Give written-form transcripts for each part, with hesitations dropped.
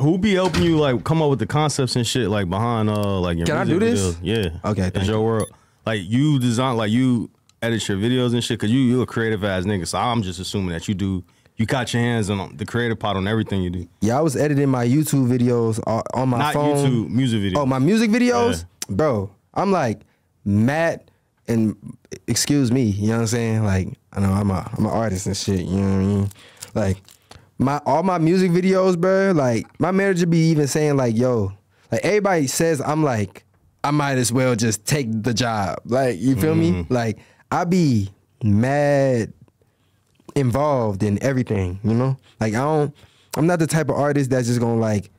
Who be helping you like come up with the concepts and shit like behind like your music videos? Yeah. Okay. It's your world. Like you design, like you edit your videos and shit because you a creative ass nigga. So I'm just assuming that you do. You got your hands on the creative part on everything you do. Yeah, I was editing my YouTube videos on my phone. Not YouTube, music videos. Oh, my music videos? Yeah. Bro, I'm like mad and excuse me, you know what I'm saying? Like, I know I'm an artist and shit, you know what I mean? Like, all my music videos, bro, like, my manager be even saying like, yo, like everybody says I'm like, I might as well just take the job. Like, you feel me? Like, I be mad involved in everything, you know? Like I'm not the type of artist that's just gonna like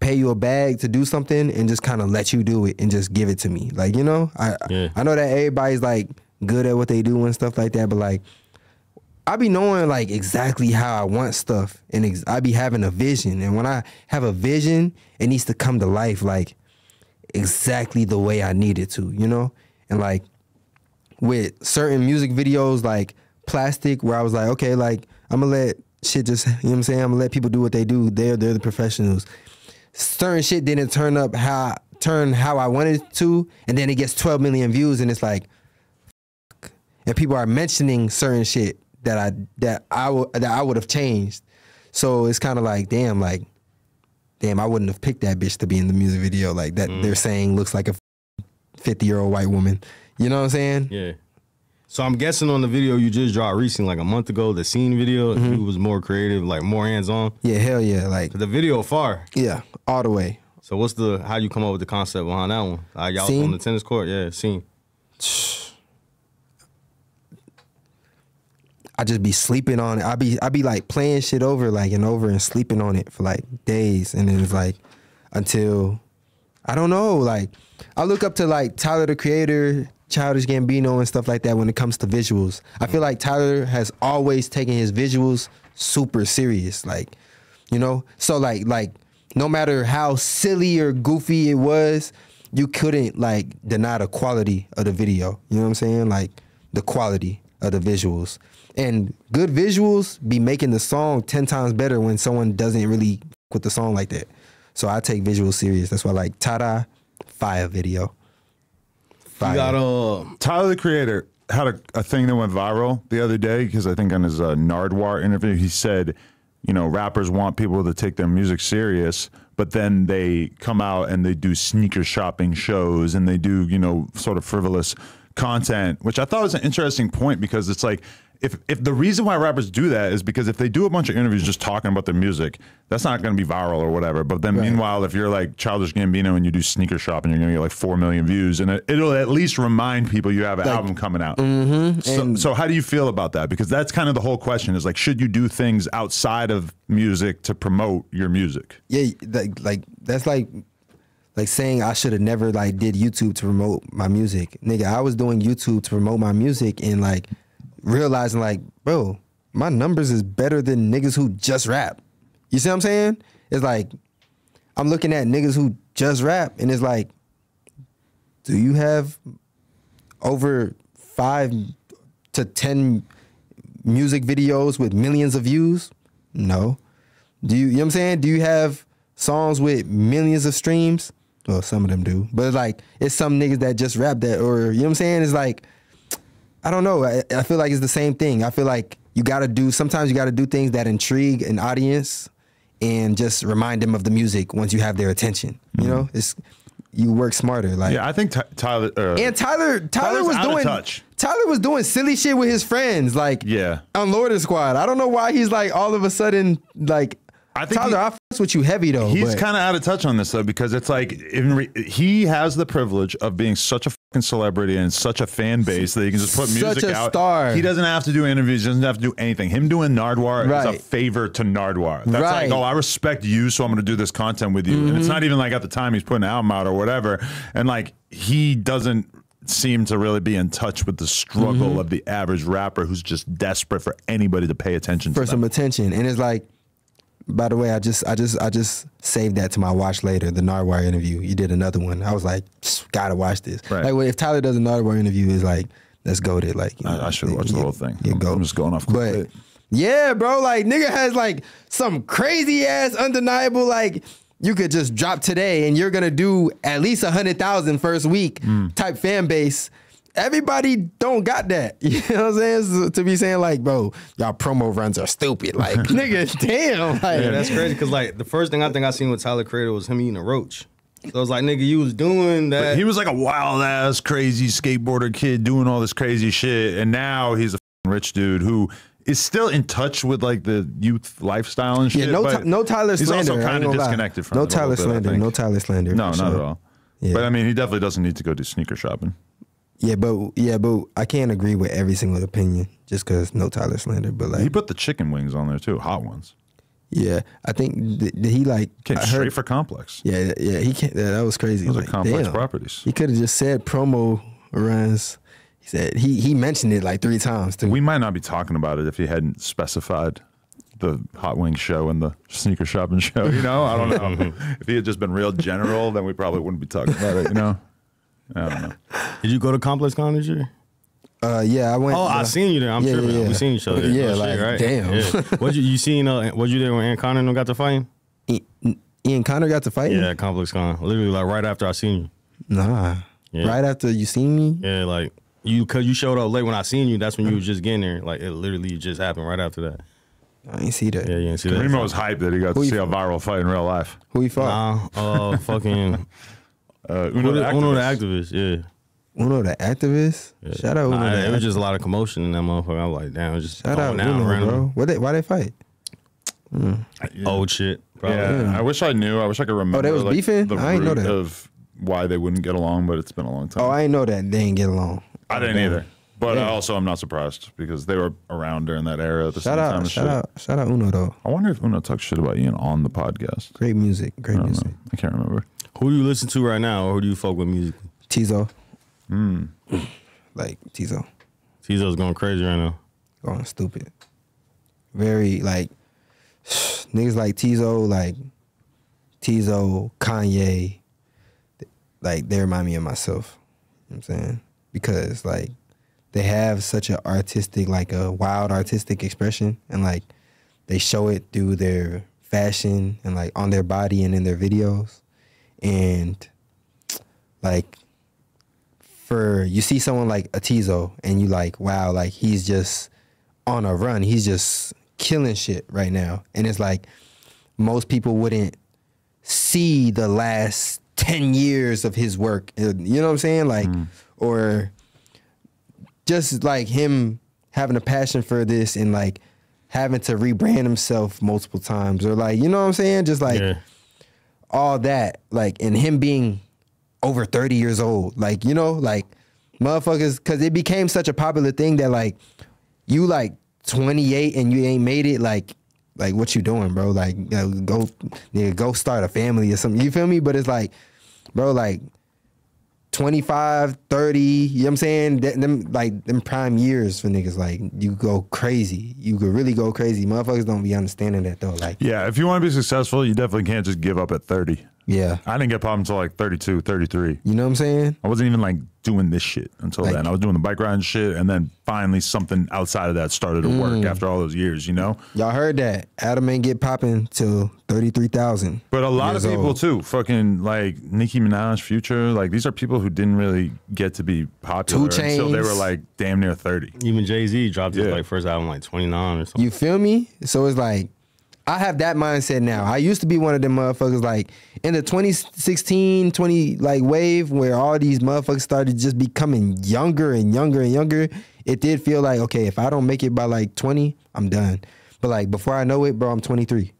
pay you a bag to do something and just kinda let you do it and just give it to me. Like, you know? I know that everybody's like good at what they do and stuff like that, but like I be knowing like exactly how I want stuff and I be having a vision. And when I have a vision, it needs to come to life like exactly the way I need it to, you know? And like with certain music videos like Plastic, where I was like, okay, like I'm gonna let shit just, you know what I'm saying, I'm gonna let people do what they do. They're the professionals. Certain shit didn't turn how I wanted it to, and then it gets 12 million views and it's like, and people are mentioning certain shit that I would have changed. So it's kind of like damn, I wouldn't have picked that bitch to be in the music video like that. They're saying looks like a 50-year-old white woman. You know what I'm saying? Yeah. So I'm guessing on the video you just dropped recently, like a month ago, the scene video, you was more creative, like more hands-on. Yeah, hell yeah. Like the video far. Yeah, all the way. So what's the, how you come up with the concept behind that one? Y'all on the tennis court? Yeah, scene. I just be sleeping on it. I be like playing shit over like and over and sleeping on it for like days. And then it's like until, I don't know, like I look up to like Tyler the Creator, Childish Gambino and stuff like that when it comes to visuals. I feel like Tyler has always taken his visuals super serious, like, you know? So like no matter how silly or goofy it was, you couldn't like deny the quality of the video. You know what I'm saying? Like the quality of the visuals. And good visuals be making the song 10 times better when someone doesn't really fuck with the song like that. So I take visuals serious. That's why like ta-da, fire video. You got Tyler the Creator had a thing that went viral the other day because I think on his Nardwuar interview he said, you know, rappers want people to take their music serious, but then they come out and they do sneaker shopping shows and they do, you know, sort of frivolous content, which I thought was an interesting point because it's like if the reason why rappers do that is because if they do a bunch of interviews just talking about their music, that's not going to be viral or whatever. But then meanwhile, if you're like Childish Gambino and you do sneaker shopping, you're going to get like 4 million views. And it'll at least remind people you have an album coming out. So how do you feel about that? Because that's kind of the whole question is like, should you do things outside of music to promote your music? Yeah, like that's like saying I should have never like did YouTube to promote my music. Nigga, I was doing YouTube to promote my music and like realizing like, bro, my numbers is better than niggas who just rap. You see what I'm saying? It's like, I'm looking at niggas who just rap and it's like, do you have over 5 to 10 music videos with millions of views? No. Do you know what I'm saying? Do you have songs with millions of streams? Well, some of them do, but it's like, it's some niggas that just rap that, or you know what I'm saying? It's like, I don't know. I feel like it's the same thing. I feel like you gotta do, sometimes you gotta do things that intrigue an audience and just remind them of the music once you have their attention. You know, it's, you work smarter. Like, yeah, I think Tyler, and Tyler was doing, Tyler was doing silly shit with his friends. Like, yeah, on Lord Squad. I don't know why he's like all of a sudden, like, I think Tyler, I fucks with you heavy though. He's kind of out of touch on this though, because it's like, he has the privilege of being such a celebrity and such a fan base that he can just put music out. Star. He doesn't have to do interviews, doesn't have to do anything. Him doing Nardwuar is a favor to Nardwuar. That's like, oh, I respect you, so I'm going to do this content with you. And it's not even like at the time he's putting an album out or whatever. And like, he doesn't seem to really be in touch with the struggle of the average rapper who's just desperate for anybody to pay attention to some attention. And it's like, by the way, I just saved that to my watch later, the Nardwuar interview. You did another one. I was like, gotta watch this. Right. Like, well, if Tyler does a Nardwuar interview, it's like, let's go there. Like, you know, I should watch the whole thing. I'm just going off. But Yeah, bro. Like, nigga has like some crazy ass undeniable, like you could just drop today and you're going to do at least 100,000 first week type fan base. Everybody don't got that. You know what I'm saying? So to be saying like, bro, y'all promo runs are stupid. Like, nigga, damn. Like, yeah, that's crazy. Cause like the first thing I think I seen with Tyler Creator was him eating a roach. So I was like, nigga, you was doing that. But he was like a wild ass, crazy skateboarder kid doing all this crazy shit. And now he's a rich dude who is still in touch with like the youth lifestyle and shit. Yeah, no Tyler slander. He's also kind of disconnected from it. No Tyler slander. No, not at all. Yeah. But I mean, he definitely doesn't need to go do sneaker shopping. Yeah, but I can't agree with every single opinion just because no Tyler slander. But like, he put the chicken wings on there too, Hot Ones. Yeah, I think he like came straight for Complex. Yeah, yeah, he can't. That was crazy. Those are Complex properties. He could have just said promo runs. He said he mentioned it like 3 times too. We might not be talking about it if he hadn't specified the hot wing show and the sneaker shopping show. You know, I don't know. If he had just been real general, then we probably wouldn't be talking about it. You know. I don't know. Did you go to Complex Con this year? Yeah, I went. Oh, I seen you there. I'm sure we seen each other. Yeah, like shit, right? Damn. Yeah. What you seen? Was you there when Ian Connor got to fighting? Ian Connor got to fighting? Yeah, Complex Con. Literally, like right after I seen you. Nah. Yeah. Right after you seen me? Yeah, like cause you showed up late when I seen you. That's when you was just getting there. Like it literally just happened right after that. I didn't see that. Yeah, you didn't see that. Remo was hyped that he got to see a viral fight in real life. Who he fought? Nah, fucking. Uno the activist, yeah. Uno the activist? Yeah. Shout out Uno the activist. It was just a lot of commotion in that motherfucker. I was like, damn, it was just shout out Uno, bro. Why they fight? Old shit. Probably. Yeah, I wish I knew. I wish I could remember. Oh, they was like, beefing? I didn't know that. Of why they wouldn't get along, but it's been a long time. Oh, I didn't know that they didn't get along. I didn't either. But also, I'm not surprised because they were around during that era. At the shout out Uno, though. I wonder if Uno talks shit about Ian on the podcast. Great music. Great music. I can't remember. Who do you listen to right now, or who do you fuck with musically? Teezo. Like Teezo. Teezo's going crazy right now. Going stupid. Very like niggas like Teezo, Kanye. Like they remind me of myself. You know what I'm saying? Because like they have such an artistic, like a wild artistic expression, and like they show it through their fashion and like on their body and in their videos. And like you see someone like a Teezo and you like, wow, like he's just on a run. He's just killing shit right now. And it's like most people wouldn't see the last 10 years of his work. You know what I'm saying? Like, or just like him having a passion for this and like having to rebrand himself multiple times or like, you know what I'm saying? Just like, all that, like, and him being over 30 years old, like, you know, like, motherfuckers, because it became such a popular thing that, like, you, like, 28 and you ain't made it, like what you doing, bro? Like, you know, go start a family or something, you feel me? But it's like, bro, like, 25, 30, you know what I'm saying? Them prime years for niggas, like, you go crazy. You could really go crazy. Motherfuckers don't be understanding that, though. Like, yeah, if you want to be successful, you definitely can't just give up at 30. Yeah. I didn't get popped until, like, 32, 33. You know what I'm saying? I wasn't even, like, doing this shit until like, then. I was doing the bike riding shit, and then finally something outside of that started to work after all those years, you know? Y'all heard that. Adam ain't get popping till 33,000. But a lot of people, too, fucking, like, Nicki Minaj, Future, like, these are people who didn't really get to be popular until they were, like, damn near 30. Even Jay-Z dropped his, like, first album, like, 29 or something. You feel me? So it's like, I have that mindset now. I used to be one of them motherfuckers like in the 2016, 20 like wave where all these motherfuckers started just becoming younger and younger and younger. It did feel like, okay, if I don't make it by like 20, I'm done. But like before I know it, bro, I'm 23. You know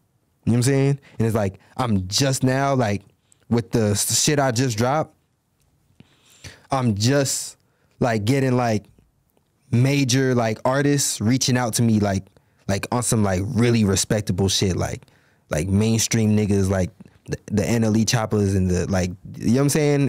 what I'm saying? And it's like, I'm just now like with the shit I just dropped, I'm just like getting like major like artists reaching out to me like on some like really respectable shit, like mainstream niggas, like the NLE Choppas and the like, you know what I'm saying?